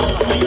9番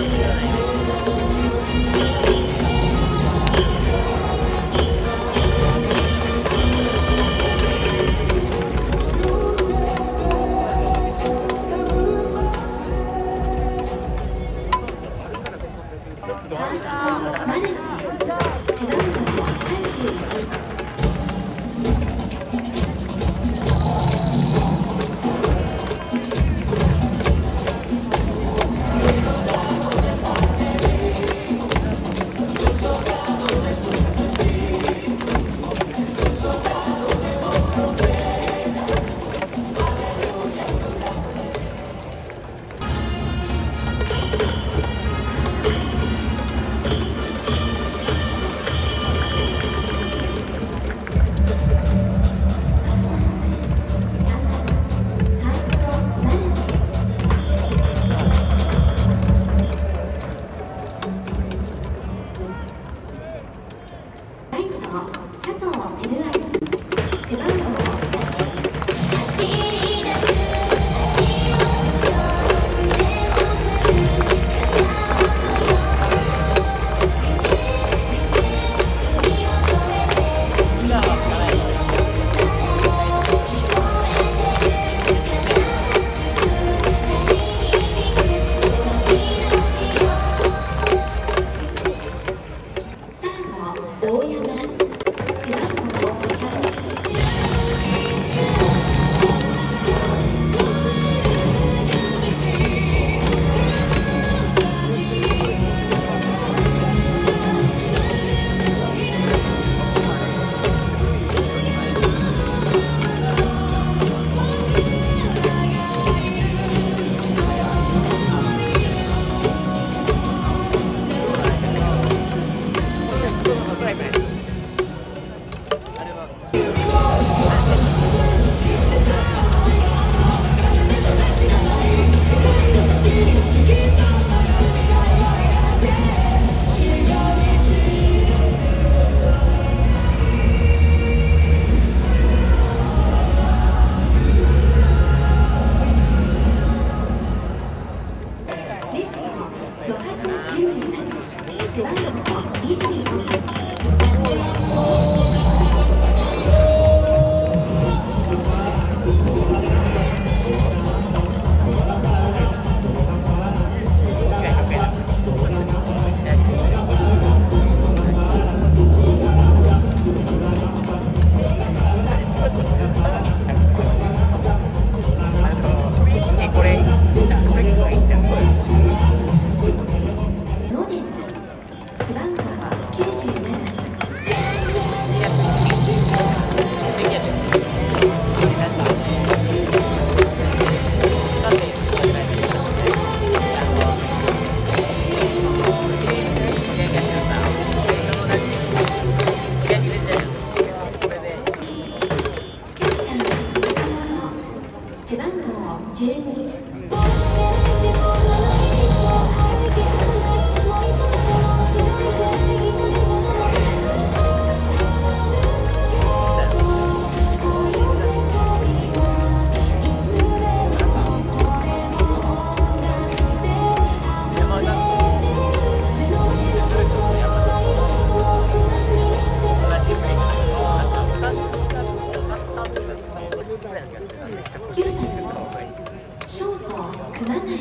ショート熊谷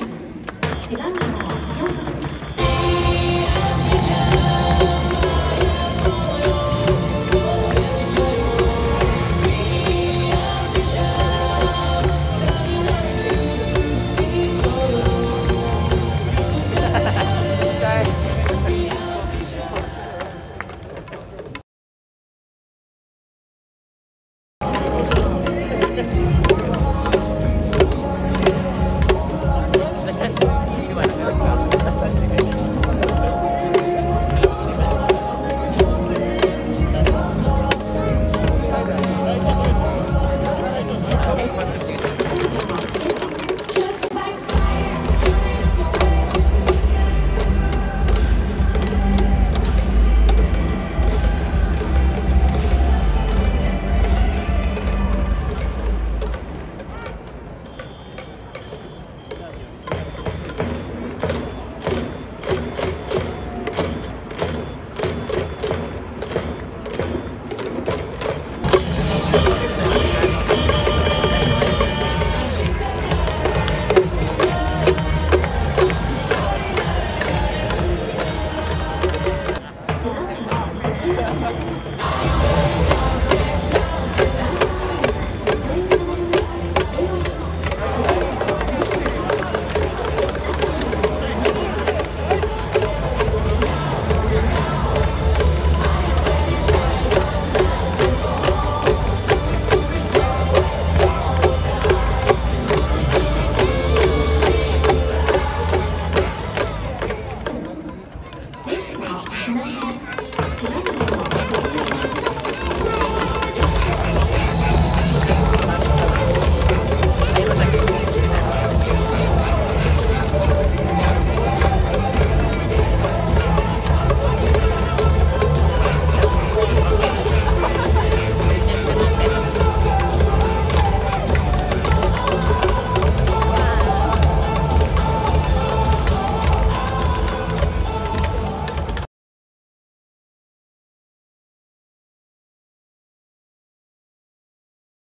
背番号4